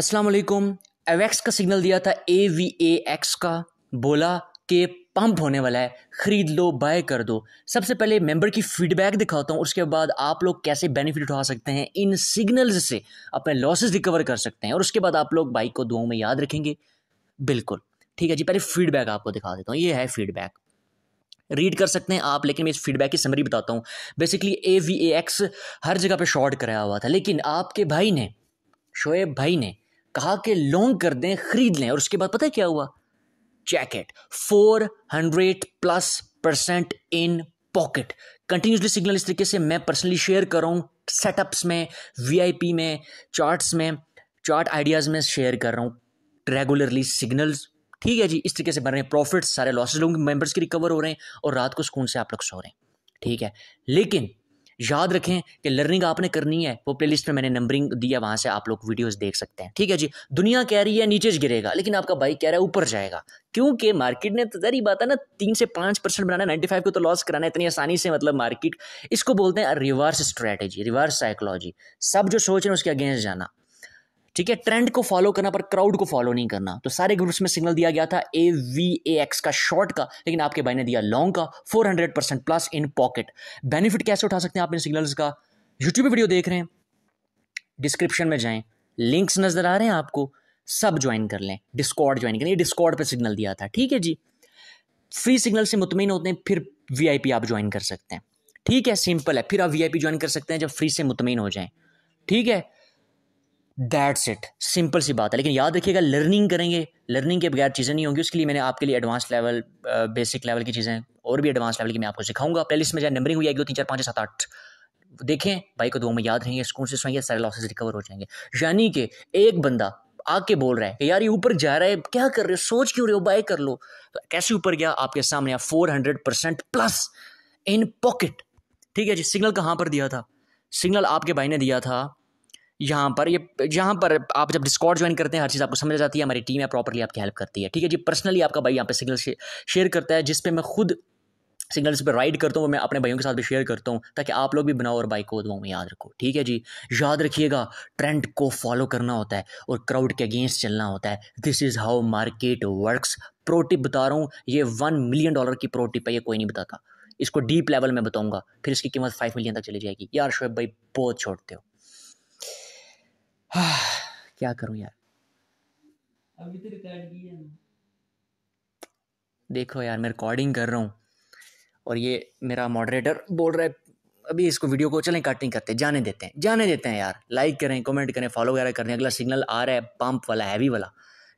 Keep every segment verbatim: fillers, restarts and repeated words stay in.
अस्सलाम वालेकुम। एवैक्स का सिग्नल दिया था ए वी ए एक्स का, बोला कि पंप होने वाला है, ख़रीद लो, बाय कर दो। सबसे पहले मेंबर की फीडबैक दिखाता हूँ, उसके बाद आप लोग कैसे बेनिफिट उठा सकते हैं इन सिग्नल्स से, अपने लॉसेस रिकवर कर सकते हैं, और उसके बाद आप लोग बाइक को दुआओं में याद रखेंगे। बिल्कुल ठीक है जी। पहले फीडबैक आपको दिखा देता हूँ, ये है फीडबैक, रीड कर सकते हैं आप, लेकिन मैं इस फीडबैक की समरी बताता हूँ। Basically A V A X हर जगह पर शॉर्ट कराया हुआ था, लेकिन आपके भाई ने, शोएब भाई ने कहा कि लॉन्ग कर दें, खरीद लें, और उसके बाद पता है क्या हुआ? जैकेट चार सौ plus percent in pocket. Continuously signal इस तरीके से मैं पर्सनली शेयर कर रहा हूँ, सेटअप्स में, वीआईपी में, चार्ट्स में, चार्ट आइडियाज़ में शेयर कर रहा हूँ रेगुलरली सिग्नल्स। ठीक है जी, इस तरीके से बन रहे हैं प्रॉफिट्स, सारे लॉसेज लोग मेम्बर्स के रिकवर हो रहे हैं, और रात को सुकून से आप लोग सो रहे हैं। ठीक है, लेकिन याद रखें कि लर्निंग आपने करनी है, वो प्लेलिस्ट में मैंने नंबरिंग दिया, वहाँ से आप लोग वीडियोस देख सकते हैं। ठीक है जी। दुनिया कह रही है नीचे गिरेगा, लेकिन आपका बाइक कह रहा है ऊपर जाएगा, क्योंकि मार्केट ने, तो जरी बात है ना, तीन से पाँच परसेंट बनाना, नाइन्टी फाइव को तो लॉस कराना है इतनी आसानी से। मतलब मार्केट, इसको बोलते हैं रिवर्स स्ट्रैटेजी, रिवर्स साइकोलॉजी। सब जो सोच रहे हैं उसके अगेंस्ट जाना, ठीक है, ट्रेंड को फॉलो करना पर क्राउड को फॉलो नहीं करना। तो सारे ग्रुप्स में सिग्नल दिया गया था ए वी ए एक्स का शॉर्ट का, लेकिन आपके भाई ने दिया लॉन्ग का, चार सौ percent plus in pocket. Benefit कैसे उठा सकते हैं आप इन सिग्नल्स का? यूट्यूब पे वीडियो देख रहे हैं, डिस्क्रिप्शन में जाएं, लिंक्स नजर आ रहे हैं आपको, सब ज्वाइन कर लें, डिस्कॉर्ड ज्वाइन करें, डिस्कॉर्ड पर सिग्नल दिया था। ठीक है जी, फ्री सिग्नल से मुतमिन होते हैं, फिर वी आई पी आप ज्वाइन कर सकते हैं। ठीक है, सिंपल है, फिर आप वी आई पी ज्वाइन कर सकते हैं जब फ्री से मुतमिन हो जाएं। ठीक है, दैट्स इट, सिंपल सी बात है। लेकिन याद रखिएगा, लर्निंग करेंगे, लर्निंग के बगैर चीज़ें नहीं होंगी। उसके लिए मैंने आपके लिए एडवांस लेवल, बेसिक लेवल की चीज़ें और भी एडवांस लेवल की मैं आपको सिखाऊंगा। प्लेलिस्ट में जाए, नंबरिंग हुई है, एक दो तीन चार पाँच सात आठ, देखें, भाई को दुआ में याद रहेंगे, स्कूल से सोएंगे, सारे लॉसेज रिकवर हो जाएंगे। यानी कि एक बंदा आके बोल रहा है कि यार ये ऊपर जा रहा है, क्या कर रहे हो, सोच क्यों रहे हो, बाय कर लो, तो कैसे ऊपर गया आपके सामने, four hundred percent plus in pocket. ठीक है जी। सिग्नल कहाँ पर दिया था? सिग्नल आपके भाई ने दिया था यहाँ पर, ये यह, यहाँ पर आप जब डिस्कॉर्ड ज्वाइन करते हैं हर चीज़ आपको समझ आ जाती है, हमारी टीम है प्रॉपर्ली आपकी हेल्प करती है। ठीक है जी। पर्सनली आपका भाई यहाँ पे सिग्नल शे, शेयर करता है, जिस पे मैं खुद सिग्नल्स पे राइड करता हूँ, वो मैं अपने भाइयों के साथ भी शेयर करता हूँ, ताकि आप लोग भी बनाओ और बाइक को दुआओं में याद रखो। ठीक है जी। याद रखिएगा, ट्रेंड को फॉलो करना होता है और क्राउड के अगेंस्ट चलना होता है। This is how market works. Pro tip बता रहा हूँ, ये वन मिलियन डॉलर की प्रो टिप है, ये कोई नहीं बताता, इसको डीप लेवल में बताऊँगा, फिर इसकी कीमत फाइव मिलियन तक चली जाएगी। यार शोएब भाई बहुत छोड़ते हो, हाँ, क्या करूं यार, अभी तो रिकॉर्ड किया है। देखो यार, मैं रिकॉर्डिंग कर रहा हूँ और ये मेरा मॉडरेटर बोल रहा है अभी इसको, वीडियो को चलें कट नहीं करते, जाने देते हैं, जाने देते हैं यार। लाइक करें, कमेंट करें, फॉलो वगैरह करें। अगला सिग्नल आ रहा है पंप वाला, हैवी वाला।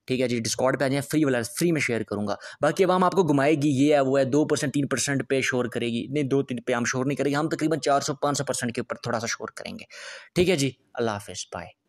ठीक है जी। डिस्कॉर्ड पे आ जाए, फ्री वाला, फ्री में शेयर करूँगा। बाकी आवाम आपको घुमाएगी, ये है वो है, दो परसेंट तीन परसेंट पे शोर करेगी, नहीं दो तीन पे हम शोर नहीं करेंगे, हम तकरीबन चार सौ पाँच सौ परसेंट के ऊपर थोड़ा सा शोर करेंगे। ठीक है जी। अल्लाह हाफिज़, बाय।